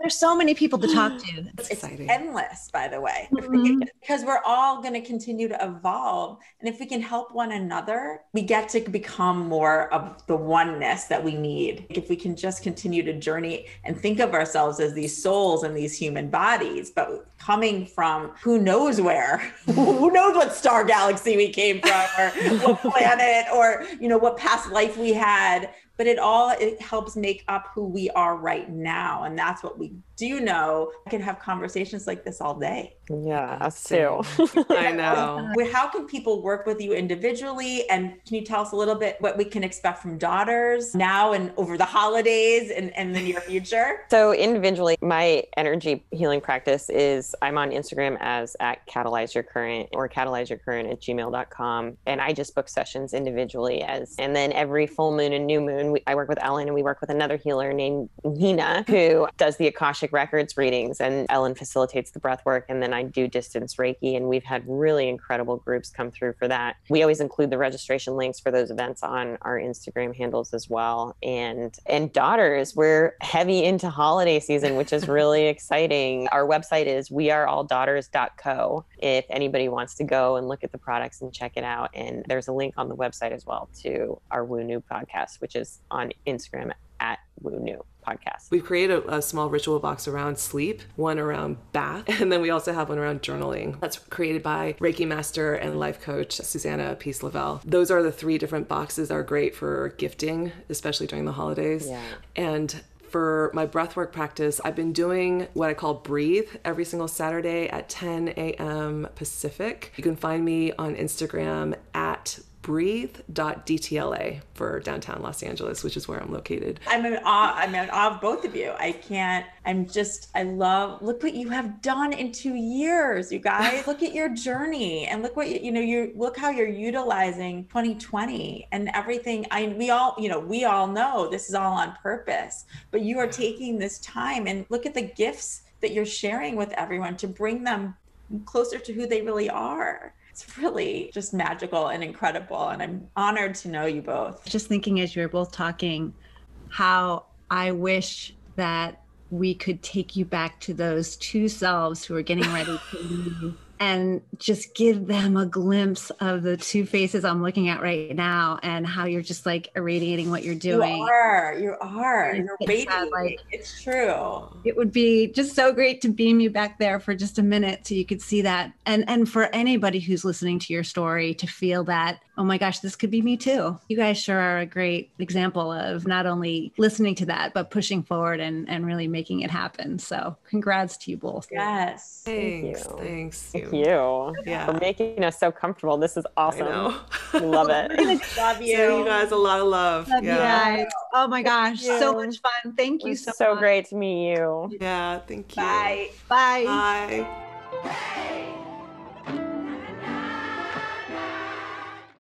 There's so many people to talk to. It's, it's endless, by the way, mm-hmm. because we're all going to continue to evolve. And if we can help one another, we get to become more of the oneness that we need. If we can just continue to journey and think of ourselves as these souls and these human bodies, but coming from who knows where, who knows what star galaxy we came from or what planet or, you know, what past life we had, but it all, it helps make up who we are right now. And that's what we do know. I can have conversations like this all day. Yeah, us too. I know. How can people work with you individually? And can you tell us a little bit what we can expect from Daughters now and over the holidays and, and the near future? So individually, my energy healing practice is I'm on Instagram as at catalyze your current or catalyze your current at gmail dot com. And I just book sessions individually as, and then every full moon and new moon, we, I work with Ellen and we work with another healer named Nina, who does the Akashic records readings and Ellen facilitates the breath work. And then and I do distance Reiki, and we've had really incredible groups come through for that. We always include the registration links for those events on our Instagram handles as well. And and Daughters, we're heavy into holiday season, which is really exciting. Our website is we are all daughters dot co if anybody wants to go and look at the products and check it out. And there's a link on the website as well to our Woo Knew podcast, which is on Instagram at Woo Knew podcast. We've created a, a small ritual box around sleep, one around bath, and then we also have one around journaling. That's created by Reiki master and life coach Susanna Peace Lavelle. Those are the three different boxes that are great for gifting, especially during the holidays. Yeah. And for my breathwork practice, I've been doing what I call breathe every single Saturday at ten a m Pacific. You can find me on Instagram at breathe dot d t l a for downtown Los Angeles, which is where I'm located. I'm in awe. I'm in awe of both of you. I can't, I'm just, I love, look what you have done in two years, you guys. Look at your journey and look what, you, you know, you look how you're utilizing twenty twenty and everything. I, we all, you know, we all know this is all on purpose, but you are taking this time and look at the gifts that you're sharing with everyone to bring them closer to who they really are. It's really just magical and incredible. And I'm honored to know you both. Just thinking as you're both talking, how I wish that we could take you back to those two selves who are getting ready to leave and just give them a glimpse of the two faces I'm looking at right now and how you're just like irradiating what you're doing. You are, you are, you're radiating. Like, it's true. It would be just so great to beam you back there for just a minute so you could see that. And, and for anybody who's listening to your story to feel that, oh my gosh, this could be me too. You guys sure are a great example of not only listening to that, but pushing forward and, and really making it happen. So congrats to you both. Yes. Thanks. Thank you. Thanks. Thank you yeah. for making us so comfortable. This is awesome. I know. We love it. Love you. So you guys, a lot of love. Love yeah. you guys. Oh my gosh. So much fun. Thank it you so so much. Great to meet you. Yeah. Thank you. Bye. Bye. Bye. Bye.